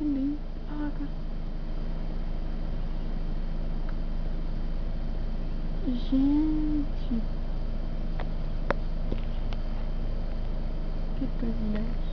também. Ah, cara. Gente. Que pesadelo.